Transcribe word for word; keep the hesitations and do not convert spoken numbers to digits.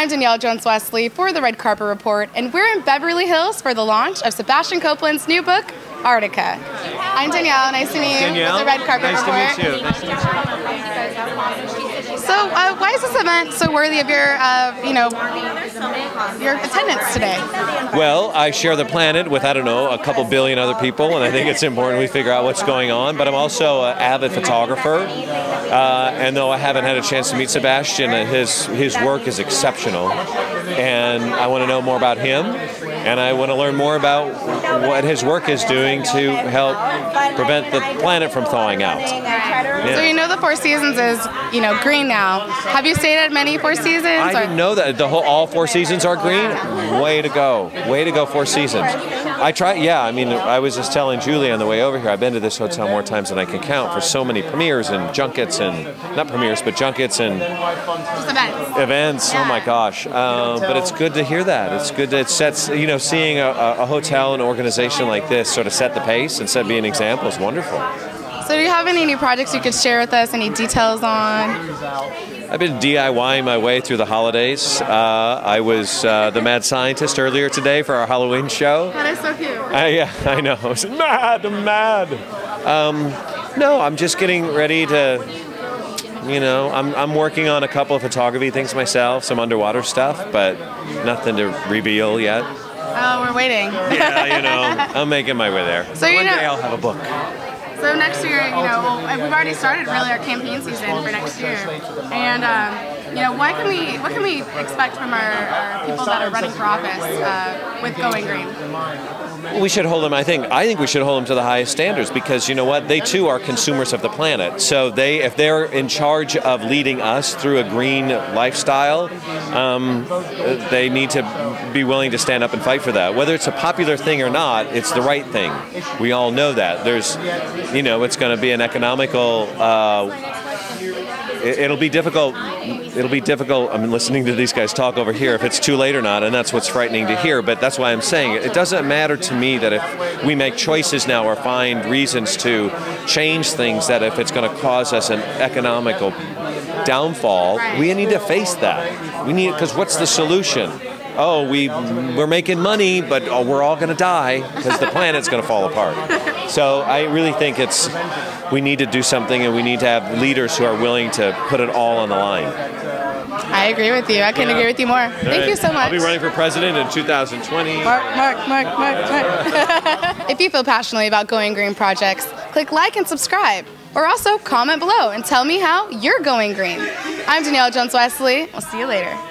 I'm Danielle Jones Wesley for the Red Carpet Report, and we're in Beverly Hills for the launch of Sebastian Copeland's new book, Arctica. I'm Danielle, nice to meet you. Danielle, the Red Carpet nice Report. To nice to meet you. So, uh, why is this event so worthy of your, uh, you know, your attendance today? Well, I share the planet with, I don't know, a couple billion other people, and I think it's important we figure out what's going on. But I'm also an avid photographer. Uh, and though I haven't had a chance to meet Sebastian, his his work is exceptional, and I want to know more about him, and I want to learn more about what his work is doing to help prevent the planet from thawing out. Yeah. So you know the Four Seasons is you know green now. Have you stayed at many Four Seasons? I didn't know that the whole all Four Seasons are green. Way to go, way to go, Four Seasons. I try, yeah, I mean, I was just telling Julie on the way over here, I've been to this hotel more times than I can count for so many premieres and junkets and, not premieres, but junkets and just events. events. Yeah. Oh my gosh. Um, but it's good to hear that. It's good that it sets, you know, seeing a, a hotel and organization like this sort of set the pace and set be an example is wonderful. So do you have any new projects you could share with us, any details on? I've been DIYing my way through the holidays. Uh, I was uh, the mad scientist earlier today for our Halloween show. That is so cute. I, yeah, I know. I was mad, I'm mad. Um, no, I'm just getting ready to, you know, I'm, I'm working on a couple of photography things myself, some underwater stuff, but nothing to reveal yet. Oh, we're waiting. Yeah, you know, I'm making my way there. So One you know day I'll have a book. So next year, you know, we've already started really our campaign season for next year, and um, you know, what can we what can we expect from our, our people that are running for office uh, with Going Green? We should hold them. I think I think we should hold them to the highest standards, because you know what, they too are consumers of the planet. So they, if they're in charge of leading us through a green lifestyle, um, they need to be willing to stand up and fight for that. Whether it's a popular thing or not, it's the right thing. We all know that. There's You know, it's going to be an economical. Uh, it'll be difficult. It'll be difficult. I'm listening to these guys talk over here. If it's too late or not, and that's what's frightening to hear. But that's why I'm saying it, it doesn't matter to me that if we make choices now or find reasons to change things, that if it's going to cause us an economical downfall, we need to face that. We need, because what's the solution? Oh, we we're making money, but oh, we're all going to die because the planet's going to fall apart. So I really think it's, we need to do something, and we need to have leaders who are willing to put it all on the line. I agree with you. I couldn't yeah. agree with you more. All Thank right. you so much. I'll be running for president in two thousand twenty. Mark, Mark, Mark, Mark, Mark. If you feel passionately about Going Green projects, click like and subscribe, or also comment below and tell me how you're going green. I'm Danielle Jones Wesley. I'll see you later.